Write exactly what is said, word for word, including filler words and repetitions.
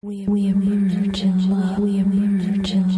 We emerge in love. We emerge in love.